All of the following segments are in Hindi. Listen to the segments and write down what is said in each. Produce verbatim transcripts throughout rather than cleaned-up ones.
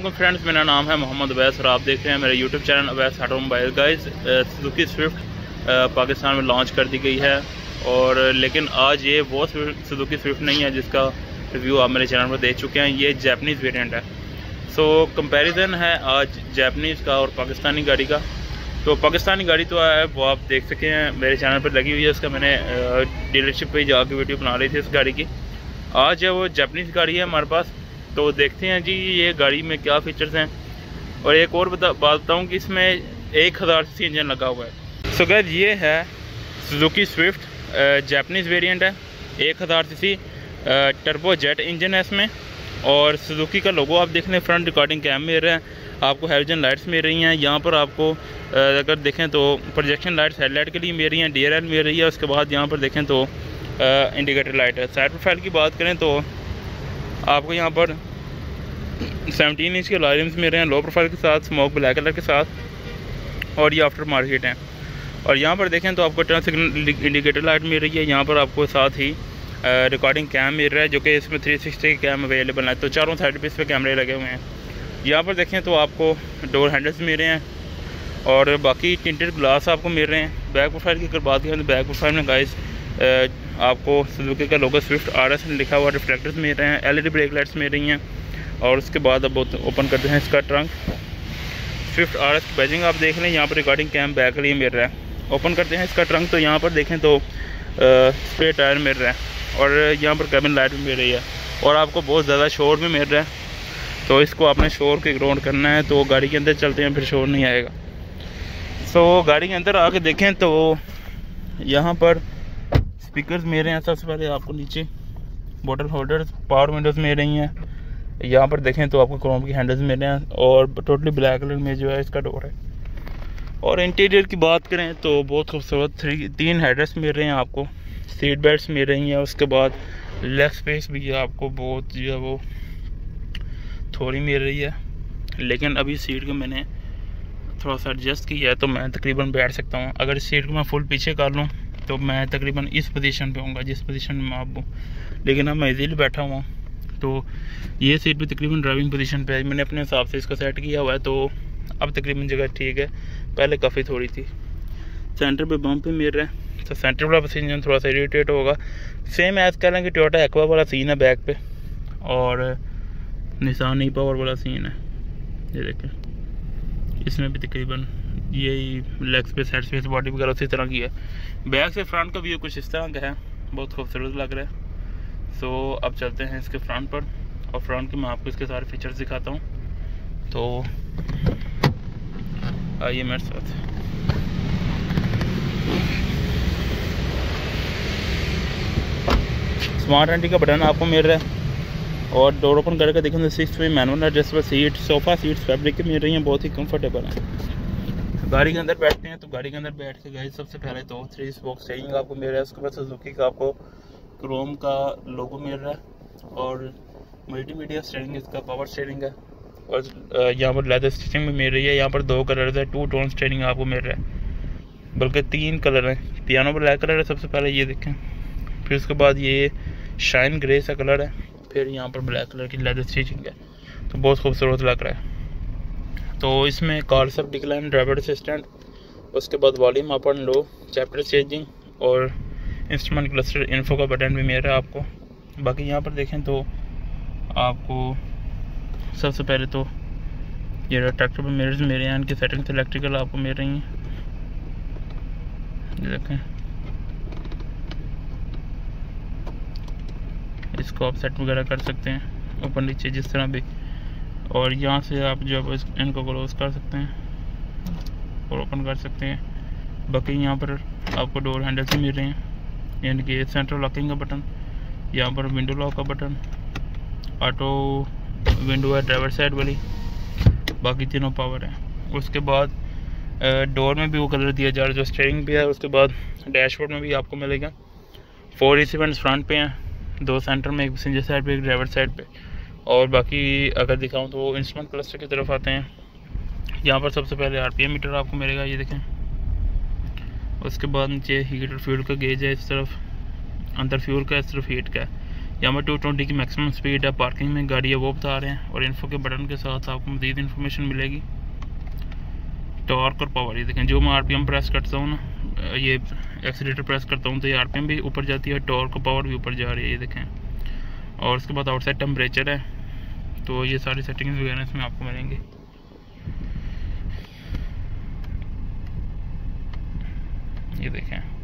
अस्सलामुअलैकुम फ्रेंड्स, मेरा नाम है मोहम्मद अवैस और आप देख रहे हैं मेरा YouTube channel Awais automobile guys. Suzuki Swift Pakistan में लॉन्च कर दी गई है और लेकिन आज ये वो सुजुकी स्विफ्ट नहीं है जिसका रिव्यू आप मेरे चैनल पर देख चुके हैं, ये जैपनीज़ वेरिएंट है। सो कंपैरिजन है आज जैपनीज़ का और पाकिस्तानी गाड़ी का। तो पाकिस्तानी गाड़ी तो है वो आप देख सके हैं, मेरे चैनल पर लगी हुई है, उसका मैंने डीलरशिप पर जाके वीडियो बना रही थी इस गाड़ी की। आज वो जैपनीज़ गाड़ी है हमारे पास, तो देखते हैं जी ये गाड़ी में क्या फीचर्स हैं। और एक और बता बात बताऊँ कि इसमें एक हज़ार सी इंजन लगा हुआ है। सो गाइस ये है सुजुकी स्विफ्ट जापानीज़ वेरिएंट है, एक हज़ार C C turbo jet engine है इसमें। और सुजुकी का लोगो आप देख लें, फ्रंट रिकॉर्डिंग कैम मिल रहा है आपको, हेलोजन लाइट्स मिल रही हैं। यहाँ पर आपको अगर देखें तो प्रोजेक्शन लाइट्स हेडलाइट के लिए मिल रही हैं, डी आर एल मिल रही है। उसके बाद यहाँ पर देखें तो इंडिकेटर लाइट है। साइड प्रोफाइल की बात करें तो आपको यहाँ पर सेवनटीन इंच के अलार्म्स मिल रहे हैं, लो प्रोफाइल के साथ, स्मोक ब्लैक कलर के साथ, और ये आफ्टर मार्केट हैं। और यहाँ पर देखें तो आपको टर्न सिग्नल इंडिकेटर लाइट मिल रही है। यहाँ पर आपको साथ ही रिकॉर्डिंग कैम मिल रहा है जो कि इसमें थ्री सिक्सटी कैम अवेलेबल है, तो चारों साइड पर इस पर कैमरे लगे हुए हैं। यहाँ पर देखें तो आपको डोर हैंडल्स मिल रहे हैं और बाकी टिंटेड ग्लास आपको मिल रहे हैं। बैक प्रोफाइल की अगर बात करें तो बैक प्रोफाइल में गाइस आपको सुजुकी का लोगो स्विफ्ट आर एस लिखा हुआ रिफ्लेक्टर्स मिल रहे हैं, एलईडी ब्रेक लाइट्स मिल रही हैं। और उसके बाद अब ओपन करते हैं इसका trunk. Swift R S badging आप देख लें, यहाँ पर रिकॉर्डिंग कैम बैक के लिए मिल रहा है। ओपन करते हैं इसका ट्रंक तो यहाँ पर देखें तो स्प्रे टायर मिल रहा है और यहाँ पर कैबिन लाइट भी मिल रही है। और आपको बहुत ज़्यादा शोर भी मिल रहा है, तो इसको आपने शोर के ग्राउंड करना है। तो गाड़ी के अंदर चलते हैं, फिर शोर नहीं आएगा। सो so, गाड़ी के अंदर आके देखें तो यहाँ पर स्पीकर्स मिल रहे हैं। सबसे पहले आपको नीचे बोतल होल्डर्स, पावर विंडोज़ मिल रही हैं। यहाँ पर देखें तो आपको क्रोम की हैंडल्स मिल रहे हैं और टोटली ब्लैक कलर में जो है इसका डोर है। और इंटीरियर की बात करें तो बहुत खूबसूरत थ्री तीन हेडर्स मिल रहे हैं आपको, सीट बेल्ट मिल रही हैं। उसके बाद लेग स्पेस भी आपको बहुत जो है वो थोड़ी मिल रही है, लेकिन अभी सीट को मैंने थोड़ा सा एडजस्ट किया है तो मैं तकरीबन बैठ सकता हूँ। अगर सीट को मैं फुल पीछे कर लूँ तो मैं तकरीबन इस पोजीशन पे होऊंगा जिस पोजीशन में आप हूँ, लेकिन अब मैं इजीली बैठा हुआ हूँ। तो ये सीट भी तकरीबन ड्राइविंग पोजीशन पे है, मैंने अपने हिसाब से इसको सेट किया हुआ है, तो अब तकरीबन जगह ठीक है, पहले काफ़ी थोड़ी थी। सेंटर पे बम्प भी मिल रहा है, तो सेंटर वाला सीजन थोड़ा सा इरीटेट होगा। सेम एज कह लें कि टोयोटा एक्वा वाला सीन है बैक पे और निसान ई पावर वाला सीन है। ये देखें, इसमें भी तकरीबन यही leg space, head space, body वगैरह उसी तरह की है। बैक से फ्रंट का व्यू कुछ इस तरह का है, बहुत खूबसूरत लग रहा है। सो अब चलते हैं इसके फ्रंट पर और फ्रंट के मैं आपको इसके सारे फीचर्स दिखाता हूँ, तो आइए मेरे साथ। स्मार्ट एंट्री का बटन आपको मिल रहा है और डोर ओपन करके देखें तो six way manual adjustable seat, sofa seats fabric की मिल रही हैं, बहुत ही कंफर्टेबल हैं। गाड़ी के अंदर बैठते हैं तो गाड़ी के अंदर बैठ के गए सबसे पहले तो थ्री स्पोक स्टीयरिंग आपको मिल रहा है। उसके बाद सुजुकी का आपको क्रोम का लोगो मिल रहा है और मल्टीमीडिया स्टीयरिंग इसका पावर स्टीयरिंग है। और यहाँ पर लेदर स्टिचिंग भी मिल रही है। यहाँ पर दो कलर्स है, टू टोन स्टीयरिंग आपको मिल रहा है, बल्कि तीन कलर हैं। पियानो ब्लैक कलर है सबसे पहले, ये देखें, फिर उसके बाद ये शाइन ग्रे सा कलर है, फिर यहाँ पर ब्लैक कलर की लेदर स्टिचिंग है, तो बहुत खूबसूरत लग रहा है। तो इसमें कार सब डिक्लाइन, ड्राइवर असिस्टेंट, उसके बाद volume up and low, chapter changing और इंस्ट्रूमेंट क्लस्टर इन्फो का बटन भी मिल रहा है आपको। बाकी यहाँ पर देखें तो आपको सबसे पहले तो ये ट्रैक्टर पर मिरर्स मिल रहे हैं, इनकी सेटिंग्स इलेक्ट्रिकल आपको मिल रही हैं। देखें, इसको आप सेट वगैरह कर सकते हैं ऊपर नीचे जिस तरह भी, और यहाँ से आप जो है इनको क्लोज कर सकते हैं और ओपन कर सकते हैं। बाकी यहाँ पर आपको डोर हैंडल्स मिल रहे हैं, यानी कि सेंट्रल लॉकिंग का बटन, यहाँ पर विंडो लॉक का बटन, ऑटो विंडो है ड्राइवर साइड वाली, बाकी तीनों पावर है। उसके बाद डोर में भी वो कलर दिया जा रहा है जो स्टीयरिंग पे है। उसके बाद डैशबोर्ड में भी आपको मिलेगा, फोर रिसीवेंट्स फ्रंट पे हैं, दो सेंटर में, एक पैसेंजर साइड पे, एक ड्राइवर साइड पे। और बाकी अगर दिखाऊं तो इंस्ट्रूमेंट क्लस्टर की तरफ आते हैं। यहाँ पर सबसे पहले आरपीएम मीटर आपको मिलेगा, ये देखें। उसके बाद नीचे हीट और फ्यूल का गेज है इस तरफ, अंदर फ्यूल का, इस तरफ हीट का। यहाँ पर टू ट्वेंटी की मैक्सिमम स्पीड है, पार्किंग में गाड़ी है वो बता रहे हैं। और इन्फो के बटन के साथ आपको मज़ीद इन्फॉर्मेशन मिलेगी। टॉर्क और पावर ये देखें, जो मैं आर पी एम प्रेस करता हूँ ना, ये एक्सीटर प्रेस करता हूँ तो ये आर पी एम भी ऊपर जाती है, टॉर्क और पावर भी ऊपर जा रही है, ये देखें। और उसके बाद आउटसाइड टेम्परेचर है, तो ये सारी सेटिंग्स वगैरह इसमें आपको मिलेंगी। ये देखें।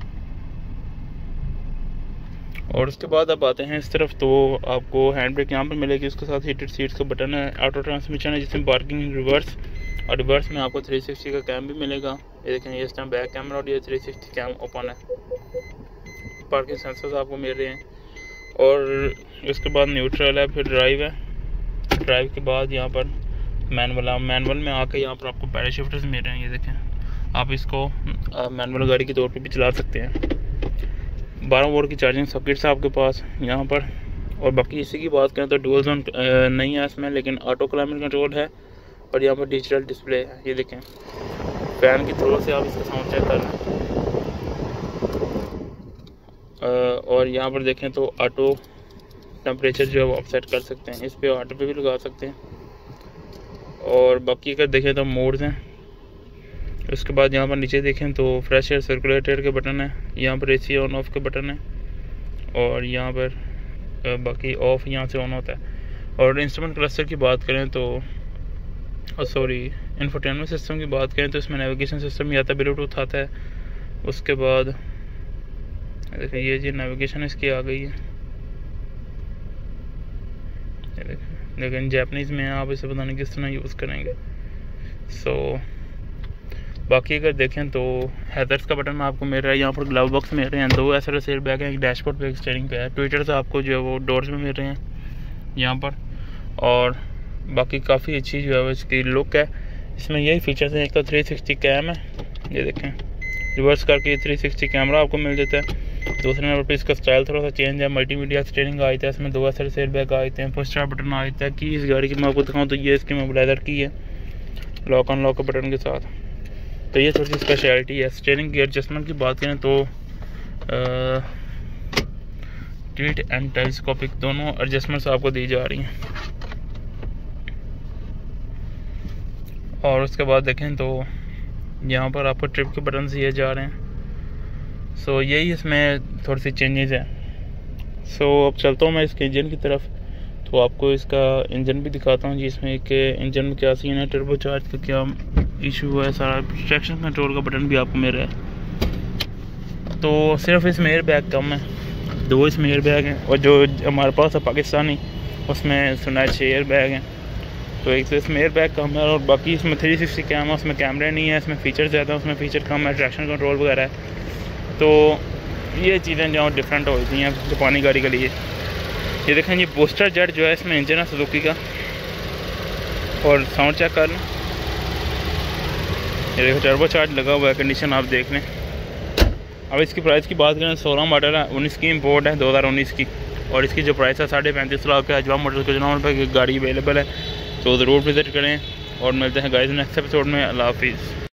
और उसके बाद आप आते हैं इस तरफ तो आपको हैंड ब्रेक यहाँ पर मिलेगी, उसके साथ हीटेड सीट्स का बटन है, ऑटो ट्रांसमिशन है जिसमें पार्किंग रिवर्स, और रिवर्स में आपको थ्री सिक्सटी का कैम भी मिलेगा। ये देखें, ये इस टाइम बैक कैमरा और ये थ्री सिक्सटी कैम ओपन है, पार्किंग सेंसर्स आपको मिल रहे हैं। और उसके बाद न्यूट्रल है, फिर ड्राइव है, ड्राइव के बाद यहाँ पर मैनुअल, मैनुअल में आके यहाँ पर आपको पैडल शिफ्टर्स मिल रहे हैं। ये देखें, आप इसको मैनुअल गाड़ी के तौर पे भी चला सकते हैं। बारह वोल्ट की चार्जिंग सॉकेट्स है आपके पास यहाँ पर। और बाकी इसी की बात करें तो डुअल जोन नहीं है इसमें, लेकिन ऑटो क्लाइमेट कंट्रोल है। और यहाँ पर डिजिटल डिस्प्ले है, ये देखें। फैन के थ्रू से आप इसका साउंड चेक कर रहे हैं। और यहाँ पर देखें तो ऑटो टेम्परेचर जो है वो आप सेट कर सकते हैं, इस पर ऑटो पे भी लगा सकते हैं। और बाकी अगर देखें तो मोड्स हैं। उसके बाद यहाँ पर नीचे देखें तो फ्रेश एयर सर्कुलेटर के बटन है, यहाँ पर एसी ऑन ऑफ के बटन है, और यहाँ पर बाकी ऑफ यहाँ से ऑन होता है। और इंस्ट्रूमेंट क्लस्टर की बात करें तो सॉरी इंफोटेनमेंट सिस्टम की बात करें तो इसमें नेविगेशन सिस्टम भी आता है, ब्लूटूथ आता है। उसके बाद देखिए ये जी नेविगेशन इसकी आ गई है, लेकिन जैपनीज़ में आप इसे पता नहीं किस तरह यूज़ करेंगे। सो so, बाकी अगर देखें तो हैदर्स का बटन आपको मिल रहा है, यहाँ पर ग्लव बॉक्स मिल रहे हैं, दो S R S air bag है, एक डैशबोर्ड पे, एक स्टेयरिंग पे है। ट्विटर्स आपको जो है वो डोर्स में मिल रहे हैं यहाँ पर। और बाकी काफ़ी अच्छी जो है इसकी लुक है। इसमें यही फीचर्स हैं, एक तो थ्री सिक्सटी कैम है, ये देखें रिवर्स करके थ्री सिक्सटी कैमरा आपको मिल जाता है। दूसरे नंबर पे इसका स्टाइल थोड़ा सा चेंज है, मल्टीमीडिया स्टीयरिंग आई था इसमें, दो एसर सेयर बैग आए थे, पुश स्टार्ट बटन आए थे। की इस गाड़ी की मैं आपको दिखाऊँ तो ये इसकी मोबिलाइजर की है, लॉक ऑन लॉक बटन के साथ, तो ये थोड़ी सी स्पेशलिटी है। स्टीयरिंग की एडजस्टमेंट की बात करें तो टिल्ट एंड टेलिस्कोपिक दोनों एडजस्टमेंट्स आपको दी जा रही हैं। और उसके बाद देखें तो यहाँ पर आपको ट्रिप के बटन दिए जा रहे हैं। सो so, यही इसमें थोड़ी सी चेंजेस हैं। सो so, अब चलता हूँ मैं इसके इंजन की तरफ, तो आपको इसका इंजन भी दिखाता हूँ जी, इसमें कि इंजन में क्या सीन है, टर्बो चार्ज का क्या इशू है, सारा ट्रैक्शन कंट्रोल का बटन भी आपको मिल रहा है। तो सिर्फ इसमें एयर बैग कम है, दो इसमें एयर बैग हैं, और जो हमारे पास है पाकिस्तानी उसमें सुना है छः एयर बैग हैं, तो एक तो इसमें एयर बैग कम है। और बाकी इसमें थ्री सिक्सटी कैमरा, उसमें कैमरे नहीं है, इसमें फ़ीचर ज़्यादा है, उसमें फ़ीचर कम है, ट्रैक्शन कंट्रोल वगैरह है। तो ये चीज़ें जो डिफरेंट होती हैं जापानी गाड़ी के लिए। ये देखें, ये बूस्टर जेट जो है इसमें इंजन है सुजुकी का। और साउंड चेक कर लें, ये देखो टर्बो चार्ज लगा हुआ है, कंडीशन आप देख लें। अब इसकी प्राइस की बात करें, सोलह मॉडल है, उन्नीस की इम्पोर्ट है, दो हज़ार उन्नीस की, और इसकी जो प्राइस है साढ़े पैंतीस लाख का। अजवा मोटर्स के जनावर पर गाड़ी अवेलेबल है, तो ज़रूर विज़िट करें। और मिलते हैं गाइस नेक्स्ट एपिसोड में, अल्लाह हाफिज़।